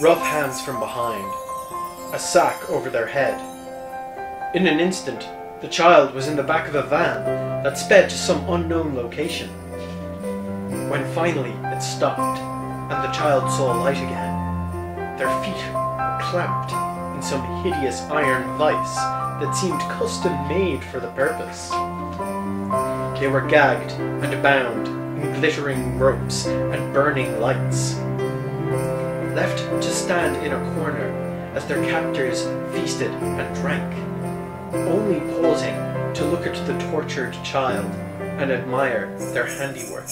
Rough hands from behind, a sack over their head. In an instant, the child was in the back of a van that sped to some unknown location. When finally it stopped and the child saw light again, their feet were clamped in some hideous iron vice that seemed custom made for the purpose. They were gagged and bound in glittering ropes and burning lights. Left to stand in a corner as their captors feasted and drank, only pausing to look at the tortured child and admire their handiwork.